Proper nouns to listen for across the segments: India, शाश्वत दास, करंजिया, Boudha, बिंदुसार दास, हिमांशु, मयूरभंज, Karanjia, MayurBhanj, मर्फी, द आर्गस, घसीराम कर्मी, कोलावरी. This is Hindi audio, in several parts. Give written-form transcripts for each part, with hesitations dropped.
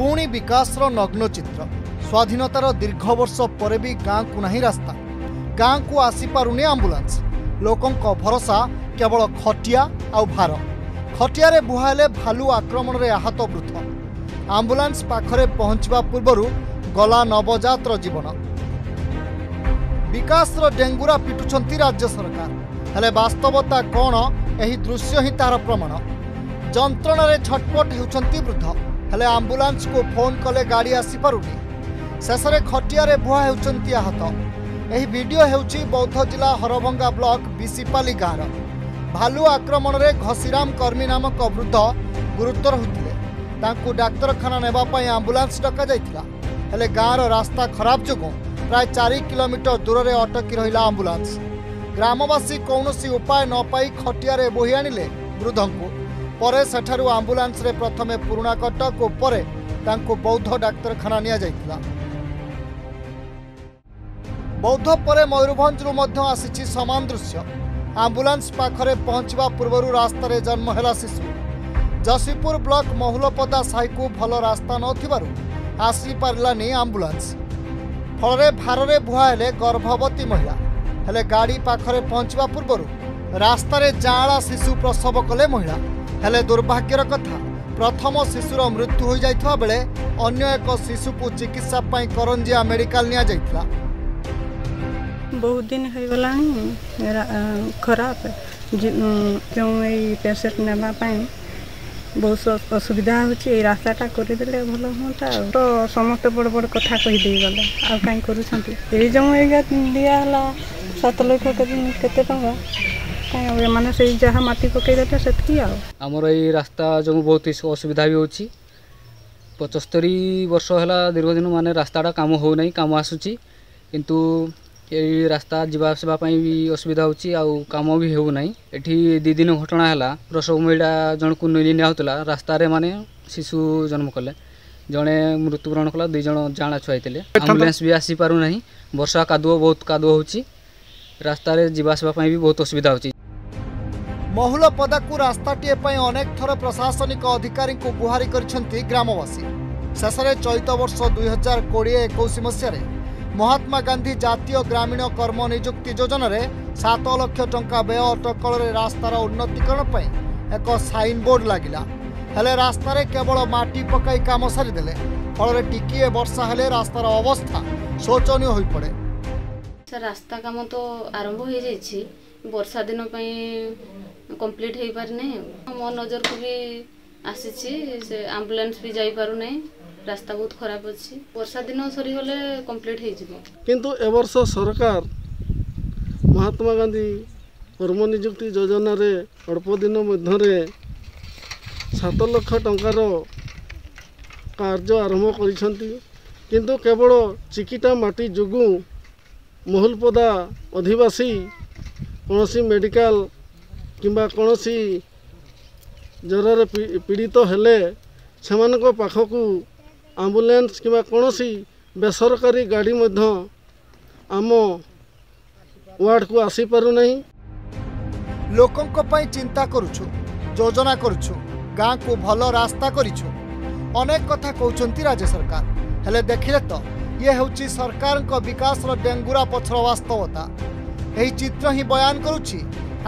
पुणी विकासर नग्न चित्र। स्वाधीनतार दीर्घ वर्ष पर भी गाँव को नहीं रास्ता, गाँव को आसीपारुनी आम्बुलांस। लोकों भरोसा केवल खटिया आउ भार। खटिया बुहाले भालू आक्रमण रे आहत वृद्ध। आम्बुलांस पाखरे पहुंचवा पूर्वर गला नवजातर जीवन। विकासर डेंगुरा पिटुछंती राज्य सरकार, हेले वास्तवता कौन एही दृश्य ही तार प्रमाण। जंत्रणारे छटपट हेउछंती वृद्ध, हेले आम्बुलांस को फोन कले गाड़ी आसीपारुनी। शेषे खटिया बुहा हेउछंती आहत। एही वीडियो हेउची बौद्ध जिला हरभंगा ब्लॉक बिसीपाली गाँव। भालू आक्रमण रे घसीराम कर्मी नामक वृद्ध गुरुतर होते। तांकु डाक्तरखाना नेबा पई आम्बुलांस डका जाइतिला, हेले गाँवर रास्ता खराब जोगुं प्राय 4 किलोमीटर दूर रे अटकी रहिला आम्बुलांस। ग्रामवासी कौनसी उपाय न पाई खटिया बोही आनिले वृद्धंकु। परे सेठारु आम्बुलांस रे प्रथमे पुरुणा कटक ओ परे तांकु बौद्ध डाक्तरखाना निया जाइतिला। बौद्ध पर मयूरभंजरू मध्य आसी समान दृश्य। आम्बुलांस पाखरे पहुंचवा पूर्वर रास्तार जन्म है शिशु। जसीपुर ब्लॉक महुलपदा साई को भल रास्ता नासीपारानी आम्बुलांस। फल भारे बुहाले गर्भवती महिला, हेले गाड़ी पाखरे पहुंचवा पूर्वर रास्तार जाँला शिशु प्रसव कले महिला। हेले दुर्भाग्यर कथा प्रथम शिशुर मृत्यु हो जाता बेले अन्य एक शिशु को चिकित्सा करंजिया मेडिकल निया जाइतला। बहुत दिन है गला खराब क्यों पेसेंट नापाई बहुत असुविधा हो। रास्ताटा करदे भल हाँ तो समस्त बड़ बड़ कथा कहीदे गला आ कहीं करा दिहला 7 लाख के माने से जहाँ माटी पकईदे से आमर ये रास्ता जो बहुत असुविधा भी होची। 75 वर्ष है दीर्घ दिन माने रास्ताटा काम हो नहीं, काम आसूची किंतु ये रास्ता जावासवा भी असुविधा होम भी होना। ये 2 दिन घटना है प्रसव महिला जन को निला रास्त माने शिशु जन्म कले, जड़े मृत्युवरण कला, 2 जन जाँला छुआई। आम्बुलांस भी आसी पारना, वर्षा कादुओ बहुत कादुओ हो, रास्तार जावासवा भी बहुत असुविधा हो। महुलपदा को रास्ताटीए अनेक थर प्रशासनिक अधिकारी को गुहारि कर ग्रामवासी। शेषे चलित वर्ष 2020-21 महात्मा गांधी जातीय ग्रामीण कर्म नियुक्ति योजना रे 7 लाख टंका व्यय अटकल रे रास्तार उन्नतीकरण पई एक साइन बोर्ड लागिला। हेले रास्तार केवल माटी पकाई काम सारीदेले। फल टिकिए वर्षा हेले रास्तार अवस्था शोचनीय होई पड़े। सर रास्ता काम तो आरंभ हो जाइछि, वर्षा दिन पई कंप्लीट हो पारने। मो नजर को भी आसीछि से एम्बुलेंस भी जाई पारु नै, रास्ता बहुत खराब अच्छी। वर्षा दिन सरीगले कम्प्लीट हो। एवर्ष सरकार महात्मा गांधी कर्म नियुक्ति योजना रे अल्प दिन मध्य 7 लाख टंकार कार्य आरंभ करिसंती, किंतु केवल चिकिटा माटी जोगु महुलपदा आदिवासी कोनोसी मेडिकल किंबा कोनोसी जरर पीड़ित हेले सेमानक पाखकु एम्बुलेंस किंवा कोनोसी बेसरकारी गाड़ी मध्य आम वार्ड को आसी पारु नहीं। लोकंक पई चिंता करूछु, योजना करूछु, गाँ को भल रास्ता करूछु, अनेक कथा कहउछंती राज्य सरकार। हेले देखिले तो ये हेउची सरकार को विकास रो डेंगुरा पछर वास्तवता। एही चित्र ही बयान करूछि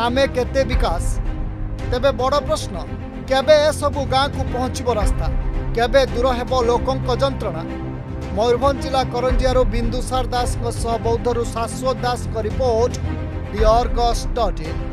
आमे केते विकास। तेबे बड़ प्रश्न केबे ए सबु गाँ को पहुँचबो रास्ता, केबे दूर हेब लोकंक जंत्रणा। मयूरभंज जिला करंजियारो बिंदुसार दास, बौद्धरू शाश्वत दास, report द आर्गस।